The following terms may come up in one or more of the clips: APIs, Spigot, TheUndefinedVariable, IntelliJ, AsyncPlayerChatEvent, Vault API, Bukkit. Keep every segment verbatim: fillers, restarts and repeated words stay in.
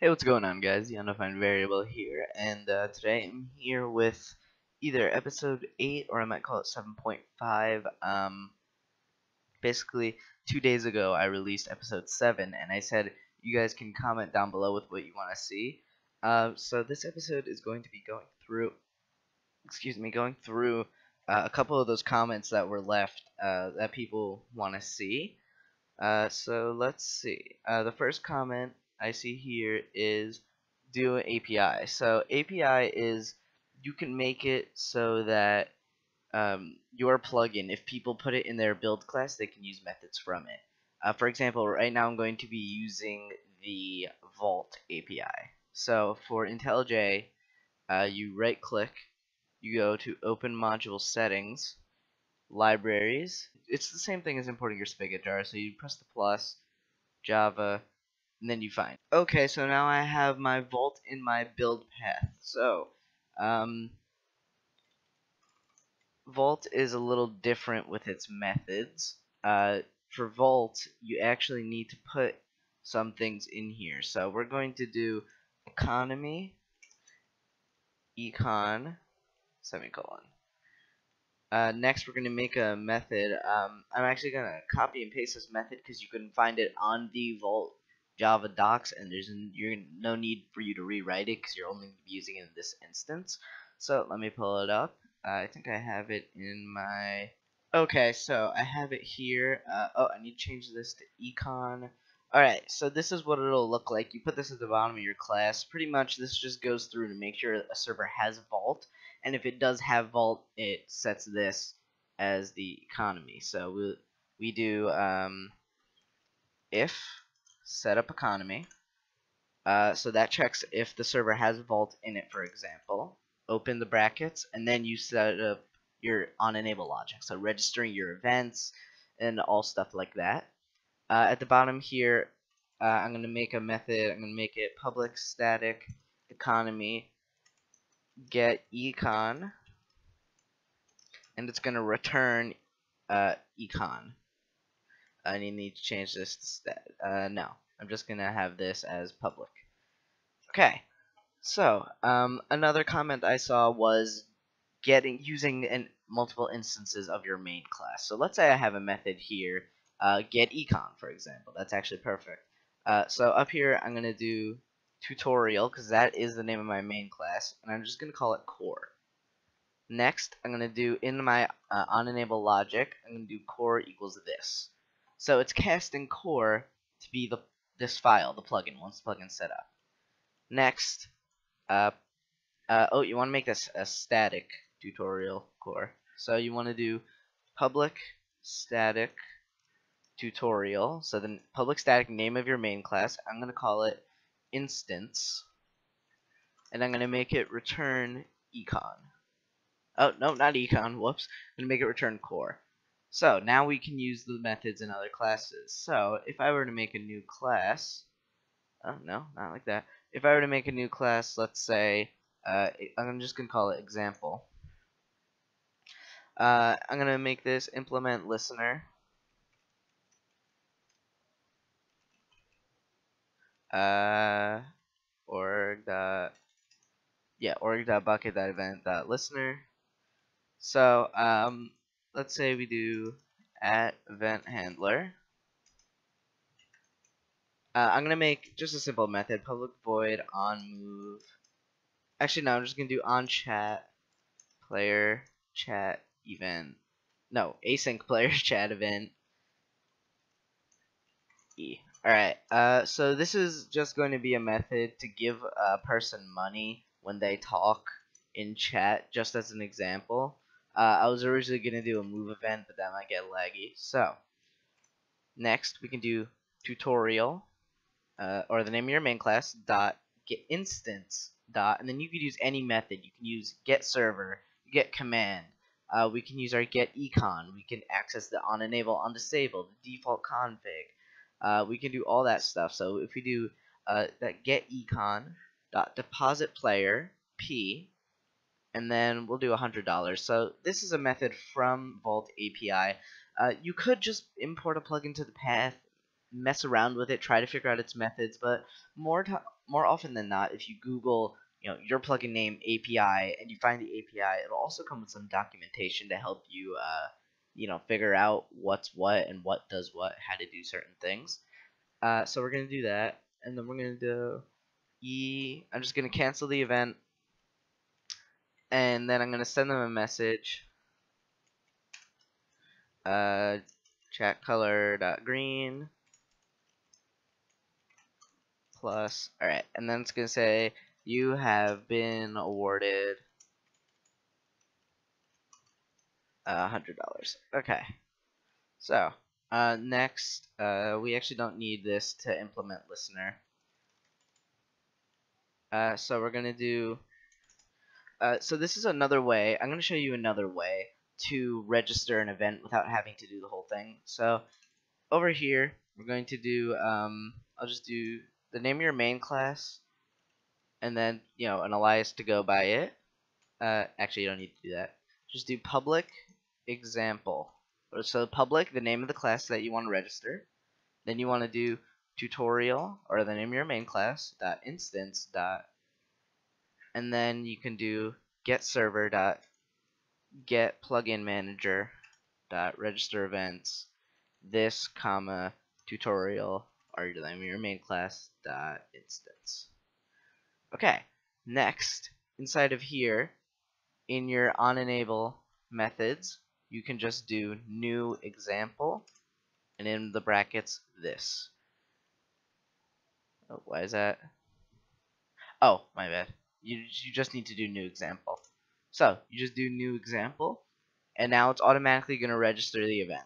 Hey, what's going on, guys? TheUndefinedVariable here, and uh, today I'm here with either episode eight, or I might call it seven point five. Um, basically, two days ago I released episode seven, and I said you guys can comment down below with what you want to see. Uh, so this episode is going to be going through, excuse me, going through uh, a couple of those comments that were left uh, that people want to see. Uh, so let's see. Uh, the first comment I see here is do A P I. So A P I is, you can make it so that um, your plugin, if people put it in their build class, they can use methods from it. Uh, for example, right now I'm going to be using the Vault A P I. So for IntelliJ, uh, you right click, you go to open module settings, libraries. It's the same thing as importing your Spigot jar, so you press the plus, Java, and then you find. Okay, so now I have my Vault in my build path. So, um, Vault is a little different with its methods. Uh, for Vault, you actually need to put some things in here. So we're going to do economy, econ, semicolon. Uh, next, we're going to make a method. Um, I'm actually going to copy and paste this method because you can find it on the Vault Java docs, and there's you're no need for you to rewrite it because you're only using it in this instance. So let me pull it up. Uh, I think I have it in my. Okay, so I have it here. Uh, oh, I need to change this to econ. All right, so this is what it'll look like. You put this at the bottom of your class. Pretty much, this just goes through to make sure a server has Vault, and if it does have Vault, it sets this as the economy. So we we do um, if setup economy, uh, so that checks if the server has Vault in it, for example. Open the brackets, and then you set up your on-enable logic, so registering your events and all stuff like that. Uh, at the bottom here, uh, I'm going to make a method. I'm going to make it public static economy get econ, and it's going to return uh, econ. I need to change this to stat. Uh, no, I'm just gonna have this as public. Okay, so um, another comment I saw was getting using an, multiple instances of your main class. So let's say I have a method here, uh, get econ, for example. That's actually perfect. Uh, so up here I'm gonna do tutorial because that is the name of my main class, and I'm just gonna call it core. Next, I'm gonna do in my uh, on enable logic, I'm gonna do core equals this. So it's casting core to be the this file, the plugin, once the plugin's set up. Next, uh, uh, oh, you want to make this a static tutorial core. So you want to do public static tutorial. So the public static name of your main class, I'm going to call it instance, and I'm going to make it return econ. Oh, no, not econ, whoops. I'm going to make it return core. So now we can use the methods in other classes. So if I were to make a new class, oh no, not like that. If I were to make a new class, let's say, uh, I'm just going to call it example. Uh, I'm going to make this implement listener. Uh, org. Dot, yeah, org.bucket.event.listener. So, um, let's say we do at event handler. Uh, I'm gonna make just a simple method, public void on move. Actually, no, I'm just gonna do on chat player chat event. No, async player chat event. E. All right. Uh, so this is just going to be a method to give a person money when they talk in chat, just as an example. Uh, I was originally going to do a move event, but that might get laggy. So, next we can do tutorial, uh, or the name of your main class, dot, get instance, dot, and then you could use any method. You can use get server, get command. Uh, we can use our get econ. We can access the on enable, on disable, the default config. Uh, we can do all that stuff. So, if we do uh, that get econ, dot, deposit player, P, and then we'll do one hundred dollars. So this is a method from Vault A P I. Uh, you could just import a plugin to the path, mess around with it, try to figure out its methods, but more more often than not, if you Google, you know, your plugin name A P I and you find the A P I, it'll also come with some documentation to help you, uh, you know, figure out what's what and what does what, how to do certain things. Uh, so we're going to do that, and then we're going to do E. I'm just going to cancel the event, and then I'm going to send them a message. Uh, chat color dot green plus, all right, and then it's going to say you have been awarded a hundred dollars. Okay, so uh, next, uh, we actually don't need this to implement listener. Uh, so we're going to do. Uh, so this is another way. I'm going to show you another way to register an event without having to do the whole thing. So over here, we're going to do. Um, I'll just do the name of your main class, and then, you know, an alias to go by it. Uh, actually, you don't need to do that. Just do public example. So public, the name of the class that you want to register. Then you want to do tutorial, or the name of your main class dot instance dot, and then you can do get server dot get plugin manager dot register events this comma tutorial, or the name of your main class dot instance. Okay, next, inside of here, in your onEnable methods, you can just do new example, and in the brackets, this. Oh, why is that? Oh, my bad. You, you just need to do new example. So, you just do new example, and now it's automatically going to register the event.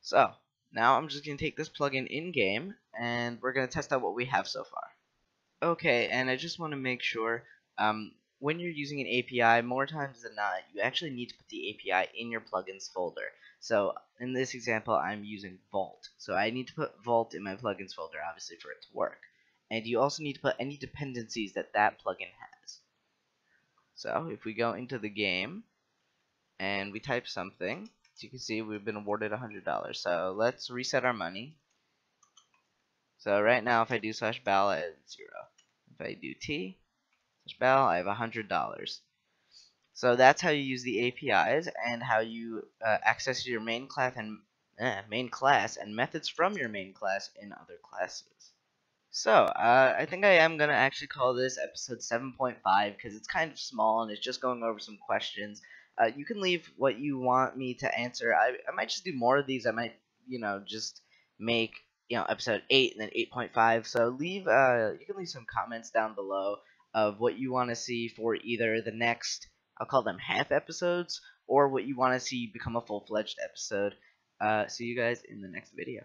So, now I'm just going to take this plugin in-game, and we're going to test out what we have so far. Okay, and I just want to make sure, um, when you're using an A P I, more times than not, you actually need to put the A P I in your plugins folder. So in this example, I'm using Vault. So I need to put Vault in my plugins folder, obviously, for it to work. And you also need to put any dependencies that that plugin has. So if we go into the game and we type something, as you can see, we've been awarded one hundred dollars. So let's reset our money. So right now, if I do slash bal, I have zero. If I do T, slash bal, I have one hundred dollars. So that's how you use the A P Is and how you uh, access your main class and eh, main class and methods from your main class in other classes. So uh, I think I am gonna actually call this episode seven point five because it's kind of small and it's just going over some questions. Uh, you can leave what you want me to answer. I I might just do more of these. I might, you know, just make, you know, episode eight and then eight point five. So leave uh you can leave some comments down below of what you want to see for either the next, I'll call them half episodes, or what you want to see become a full-fledged episode. Uh, see you guys in the next video.